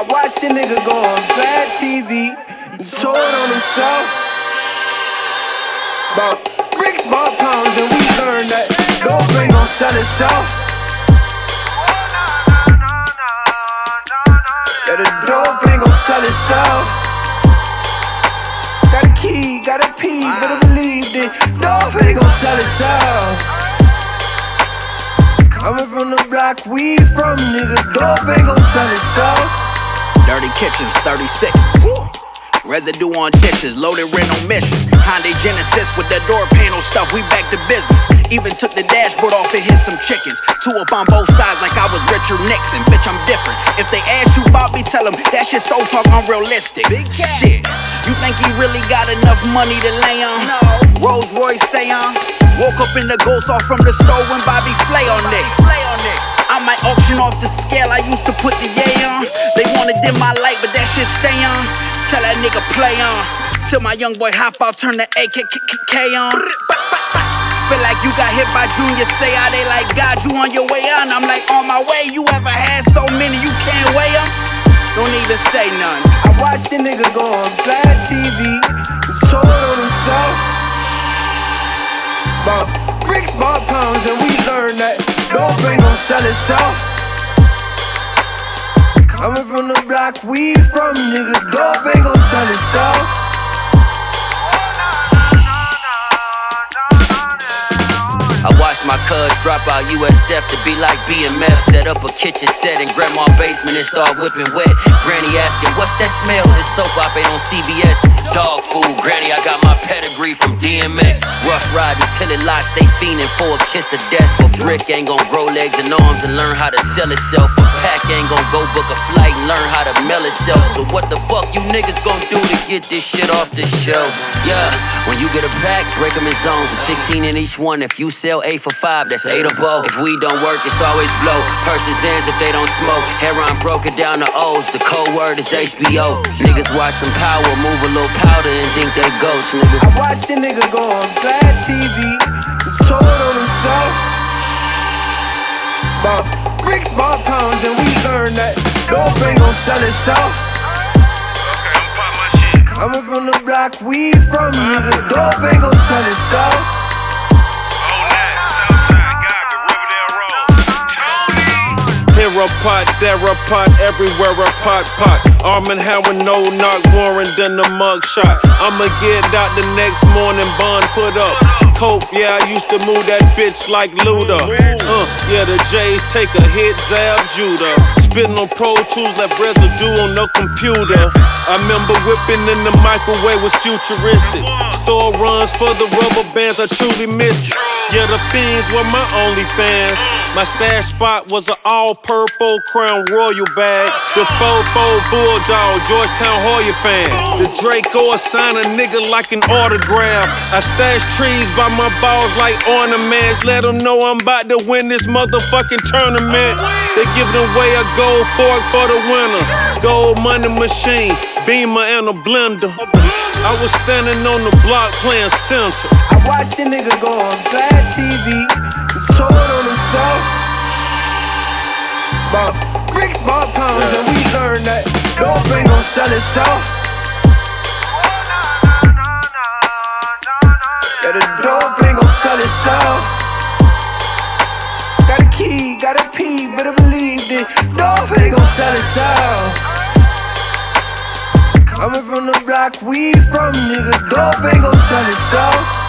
I watched the nigga go on Vlad TV and tore it on himself. Bought bricks, bought pounds, and we learned that no brain gon' sell itself. Yeah, the dope ain't gon' sell itself. Got a key, got a pee, better believe it. Dope ain't gon' sell itself. Coming from the block, we from nigga. Dope ain't gon' sell itself. Dirty kitchens, 36. Woo. Residue on dishes, loaded rent on missions. Hyundai Genesis with the door panel stuff, we back to business. Even took the dashboard off and hit some chickens. Two up on both sides like I was Richard Nixon. Bitch, I'm different. If they ask you, Bobby, tell them that shit's so talk unrealistic. Big shit. You think he really got enough money to lay on? No. Rolls Royce seance. Woke up in the ghost off from the store when Bobby Flay on it. I might auction off the scale I used to put the yay on. They wanna dim my light, but that shit stay on. Tell that nigga play on. Till my young boy hop out, turn the AKK on. Feel like you got hit by Junior, say how they like God, you on your way out. I'm like on my way, you ever had so many you can't weigh them? Don't even say none. I watched the nigga go on Vlad TV and told on himself. Bought bricks, bought pounds, and we learned that no brain gon' sell itself. Coming from the block, we from nigga. No brain gon' sell itself. I watched my cuz drop out USF to be like BMF. Set up a kitchen set in grandma's basement and start whipping wet. Granny asking, what's that smell? This soap opera on CBS. Dog food, granny, I got my pedigree from DMX. Rough riding till it locks, they fiending for a kiss of death. A brick ain't gon' grow legs and arms and learn how to sell itself. A pack ain't gon' go book a flight and learn how to mail itself. So what the fuck you niggas gon' do to get this shit off the shelf? Yeah, when you get a pack, break them in zones. 16 in each one, if you sell 8 for 5, that's 8 above. If we don't work, it's always blow. Persons if they don't smoke. Heron broke it down to O's. The code word is HBO. Niggas watch some power, move a little powder and think they ghosts, nigga. I watched the nigga go on Vlad TV and told on himself. Bought bricks, bought pounds, and we learned that no brain gon' sell itself. Coming from the block, we from nigga. No brain gon' sell itself. Here a pot, there a pot, everywhere a pot, pot. Armand Hammer, no knock warrant, then the mug shot. I'ma get out the next morning, bond put up. Cope, yeah, I used to move that bitch like Luda. Yeah, the J's take a hit, Zab Judah. Spittin' on Pro Tools like residue on the computer. I remember whipping in the microwave was futuristic. Store runs for the rubber bands, I truly miss it. Yeah, the fiends were my only fans. My stash spot was an all-purple Crown Royal bag. The 4-4 Bulldog, Georgetown Hoya fan. The Draco sign a nigga like an autograph. I stash trees by my balls like ornaments. Let them know I'm about to win this motherfucking tournament. They giving away a gold fork for the winner. Gold money machine, beamer, and a blender. I was standing on the block playing central. I watched the nigga go on Vlad TV and told on himself. Bought bricks, bought pounds, and we learned that no brain gon' sell itself. Yeah, the dope ain't gon' sell itself. Got a key, got a pee, better believe it. Dope ain't gon' sell itself. Coming from the block, we from nigga. Dope ain't gon' sell itself.